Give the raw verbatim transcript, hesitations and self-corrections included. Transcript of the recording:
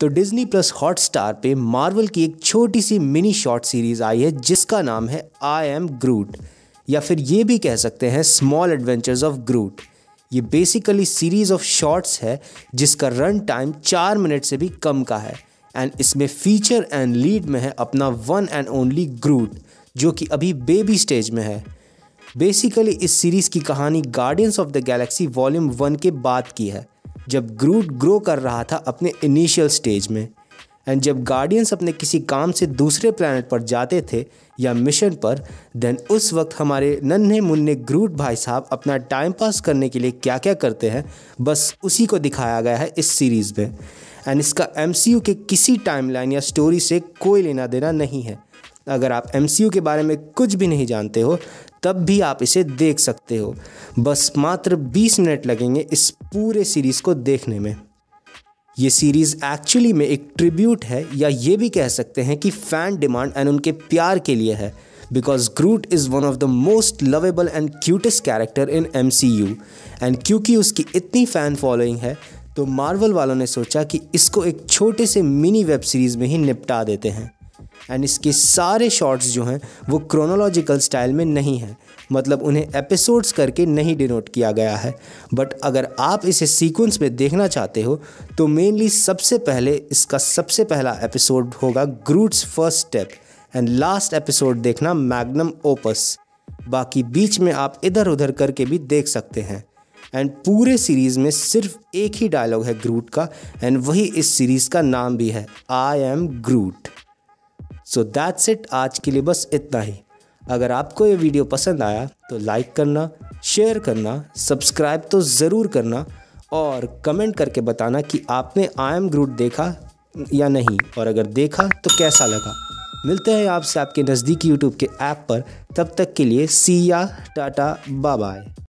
तो Disney plus Hotstar पे Marvel की एक छोटी सी मिनी शॉर्ट सीरीज़ आई है जिसका नाम है आई एम ग्रूट, या फिर ये भी कह सकते हैं स्मॉल एडवेंचर्स ऑफ ग्रूट। ये बेसिकली सीरीज़ ऑफ शॉर्ट्स है जिसका रन टाइम चार मिनट से भी कम का है, एंड इसमें फीचर एंड लीड में है अपना वन एंड ओनली ग्रूट जो कि अभी बेबी स्टेज में है। बेसिकली इस सीरीज़ की कहानी Guardians of the Galaxy volume one के बाद की है, जब ग्रूट ग्रो कर रहा था अपने इनिशियल स्टेज में। एंड जब गार्डियंस अपने किसी काम से दूसरे प्लैनेट पर जाते थे या मिशन पर, देन उस वक्त हमारे नन्हे मुन्ने ग्रूट भाई साहब अपना टाइम पास करने के लिए क्या क्या करते हैं, बस उसी को दिखाया गया है इस सीरीज़ में। एंड इसका एमसीयू के किसी टाइमलाइन या स्टोरी से कोई लेना देना नहीं है। अगर आप एमसीयू के बारे में कुछ भी नहीं जानते हो तब भी आप इसे देख सकते हो, बस मात्र बीस मिनट लगेंगे इस पूरे सीरीज़ को देखने में। ये सीरीज़ एक्चुअली में एक ट्रिब्यूट है, या ये भी कह सकते हैं कि फ़ैन डिमांड एंड उनके प्यार के लिए है, because Groot is one of the most lovable and cutest character in MCU. And क्योंकि उसकी इतनी फ़ैन फॉलोइंग है तो मार्वल वालों ने सोचा कि इसको एक छोटे से मिनी वेब सीरीज़ में ही निपटा देते हैं। एंड इसके सारे शॉर्ट्स जो हैं वो क्रोनोलॉजिकल स्टाइल में नहीं हैं, मतलब उन्हें एपिसोड्स करके नहीं डिनोट किया गया है। बट अगर आप इसे सीक्वेंस में देखना चाहते हो तो मेनली सबसे पहले इसका सबसे पहला एपिसोड होगा Groot's first step, and last episode देखना मैग्नम ओपस। बाकी बीच में आप इधर उधर करके भी देख सकते हैं। एंड पूरे सीरीज़ में सिर्फ एक ही डायलॉग है ग्रूट का, एंड वही इस सीरीज़ का नाम भी है, I am Groot. So that's it, आज के लिए बस इतना ही। अगर आपको ये वीडियो पसंद आया तो लाइक करना, शेयर करना, सब्सक्राइब तो ज़रूर करना, और कमेंट करके बताना कि आपने आई एम ग्रूट देखा या नहीं, और अगर देखा तो कैसा लगा। मिलते हैं आपसे आपके नज़दीकी यूट्यूब के ऐप पर, तब तक के लिए सी या टाटा बाय बाय।